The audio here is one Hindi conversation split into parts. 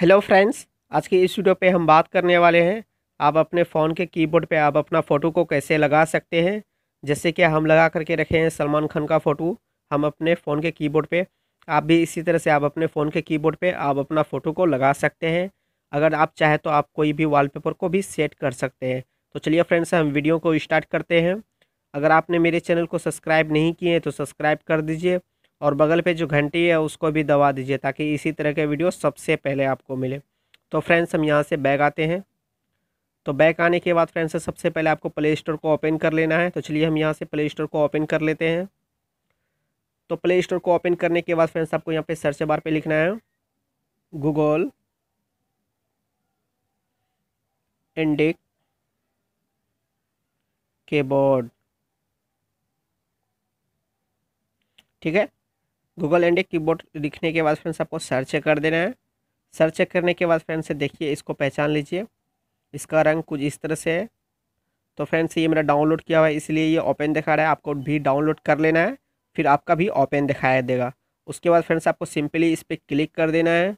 हेलो फ्रेंड्स, आज के इस वीडियो पे हम बात करने वाले हैं आप अपने फ़ोन के कीबोर्ड पे आप अपना फ़ोटो को कैसे लगा सकते हैं। जैसे कि हम लगा करके रखे हैं सलमान खान का फ़ोटो हम अपने फ़ोन के कीबोर्ड पे, आप भी इसी तरह से आप अपने फ़ोन के कीबोर्ड पे आप अपना फ़ोटो को लगा सकते हैं। अगर आप चाहें तो आप कोई भी वॉलपेपर को भी सेट कर सकते हैं। तो चलिए फ्रेंड्स, हम वीडियो को स्टार्ट करते हैं। अगर आपने मेरे चैनल को सब्सक्राइब नहीं किए हैं तो सब्सक्राइब कर दीजिए और बगल पे जो घंटी है उसको भी दबा दीजिए ताकि इसी तरह के वीडियो सबसे पहले आपको मिले। तो फ्रेंड्स, हम यहाँ से बैक आते हैं। तो बैक आने के बाद फ्रेंड्स, सबसे पहले आपको प्ले स्टोर को ओपन कर लेना है। तो चलिए हम यहाँ से प्ले स्टोर को ओपन कर लेते हैं। तो प्ले स्टोर को ओपन करने के बाद फ्रेंड्स, आपको यहाँ पे सर्च बार पे लिखना है गूगल इंडिक कीबोर्ड, ठीक है। गूगल इंडिक कीबोर्ड लिखने के बाद फ्रेंड्स, आपको सर्च कर देना है। सर्च करने के बाद फ्रेंड्स, देखिए इसको पहचान लीजिए, इसका रंग कुछ इस तरह से है। तो फ्रेंड्स, ये मेरा डाउनलोड किया हुआ है इसलिए ये ओपन दिखा रहा है। आपको भी डाउनलोड कर लेना है, फिर आपका भी ओपन दिखाया देगा। उसके बाद फ्रेंड्स, आपको सिंपली इस पर क्लिक कर देना है।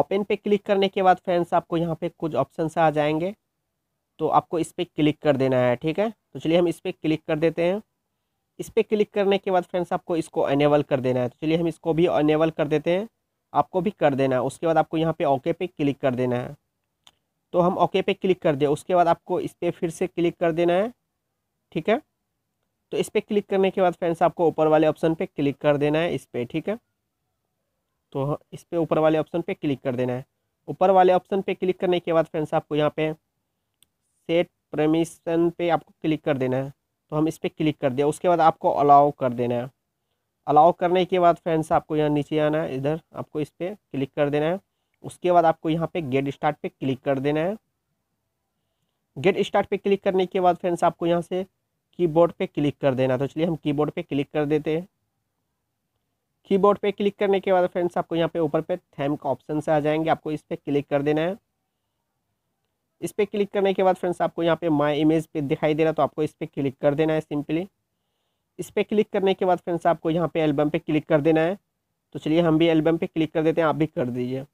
ओपन पे क्लिक करने के बाद फ्रेंड्स, आपको यहाँ पर कुछ ऑप्शन आ जाएंगे तो आपको इस पर क्लिक कर देना है, ठीक है। तो चलिए हम इस पर क्लिक कर देते हैं। इस पर क्लिक करने के बाद फ्रेंड्स, आपको इसको इनेबल कर देना है। तो चलिए हम इसको भी इनेबल कर देते हैं, आपको भी कर देना है। उसके बाद आपको यहाँ पे ओके पे क्लिक कर देना है। तो हम ओके पे क्लिक कर दें। उसके बाद आपको इस पर फिर से क्लिक कर देना है, ठीक है। तो इस पर क्लिक करने के बाद फ्रेंड्स, आपको ऊपर वाले ऑप्शन पे क्लिक कर देना है, इस पर, ठीक है। तो इस पर ऊपर वाले ऑप्शन पर क्लिक कर देना है। ऊपर वाले ऑप्शन पर क्लिक करने के बाद फ्रेंड्स, आपको यहाँ पे सेट परमिशन पे आपको क्लिक कर देना है। तो हम इस पर क्लिक कर दिया। उसके बाद आपको अलाउ कर देना है। अलाउ करने के बाद फ्रेंड्स, आपको यहाँ नीचे आना है, इधर आपको इस पर क्लिक कर देना है। उसके बाद आपको यहाँ पे गेट स्टार्ट पे क्लिक कर देना है। गेट स्टार्ट पे क्लिक करने के बाद फ्रेंड्स, आपको यहाँ से कीबोर्ड पे क्लिक कर देना है। तो चलिए हम कीबोर्ड पे क्लिक कर देते हैं। कीबोर्ड पे क्लिक करने के बाद फ्रेंड्स, आपको यहाँ पे ऊपर पे थैम का ऑप्शन से आ जाएंगे, आपको इस पर क्लिक कर देना है। इस पर क्लिक करने के बाद फ्रेंड्स, आपको यहाँ पे माय इमेज पे दिखाई दे रहा है तो आपको इस पर क्लिक कर देना है सिंपली। इस पर क्लिक करने के बाद फ्रेंड्स, आपको यहाँ पे एल्बम पे क्लिक कर देना है। तो चलिए हम भी एल्बम पे क्लिक कर देते हैं, आप भी कर दीजिए।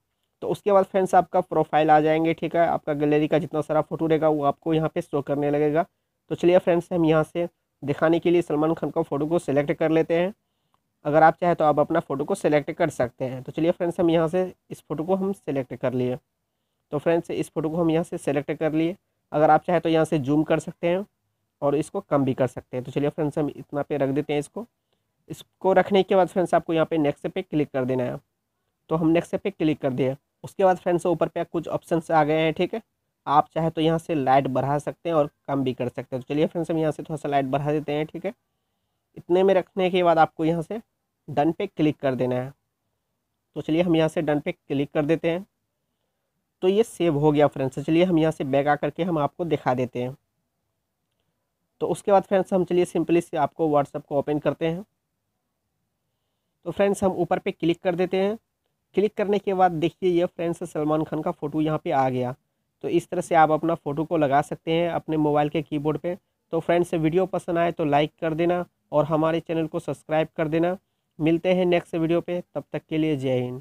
तो उसके बाद फ्रेंड्स, आपका प्रोफाइल आ जाएंगे, ठीक है। आपका गैलरी का जितना सारा फोटो रहेगा वो आपको यहाँ पर शो करने लगेगा। तो चलिए फ्रेंड्स, हम यहाँ से दिखाने के लिए सलमान खान का फ़ोटो को सिलेक्ट कर लेते हैं। अगर आप चाहें तो आप अपना फ़ोटो को सिलेक्ट कर सकते हैं। तो चलिए फ्रेंड्स, हम यहाँ से इस फ़ोटो को हम सिलेक्ट कर लिए। तो फ्रेंड्स, इस फ़ोटो को हम यहाँ से सेलेक्ट कर लिए। अगर आप चाहे तो यहाँ से जूम कर सकते हैं और इसको कम भी कर सकते हैं। तो चलिए फ्रेंड्स, हम इतना पे रख देते हैं। इसको रखने के बाद फ्रेंड्स, आपको यहाँ पे नेक्स्ट पे क्लिक कर देना है। तो हम नेक्स्ट पे क्लिक कर दिए। उसके बाद फ्रेंड्स, ऊपर पे कुछ ऑप्शन आ गए हैं, ठीक है। आप चाहे तो यहाँ से लाइट बढ़ा सकते हैं और कम भी कर सकते हैं। तो चलिए फ्रेंड्स, हम यहाँ से थोड़ा सा लाइट बढ़ा देते हैं, ठीक है। इतने में रखने के बाद आपको यहाँ से डन पे क्लिक कर देना है। तो चलिए हम यहाँ से डन पे क्लिक कर देते हैं। तो ये सेव हो गया फ्रेंड्स। चलिए हम यहाँ से बैक आ करके हम आपको दिखा देते हैं। तो उसके बाद फ्रेंड्स, हम चलिए सिंपली से आपको व्हाट्सएप को ओपन करते हैं। तो फ्रेंड्स, हम ऊपर पे क्लिक कर देते हैं। क्लिक करने के बाद देखिए ये फ्रेंड्स सलमान खान का फ़ोटो यहाँ पे आ गया। तो इस तरह से आप अपना फ़ोटो को लगा सकते हैं अपने मोबाइल के कीबोर्ड पे। तो फ्रेंड्स, वीडियो पसंद आए तो लाइक कर देना और हमारे चैनल को सब्सक्राइब कर देना। मिलते हैं नेक्स्ट वीडियो पर, तब तक के लिए जय हिंद।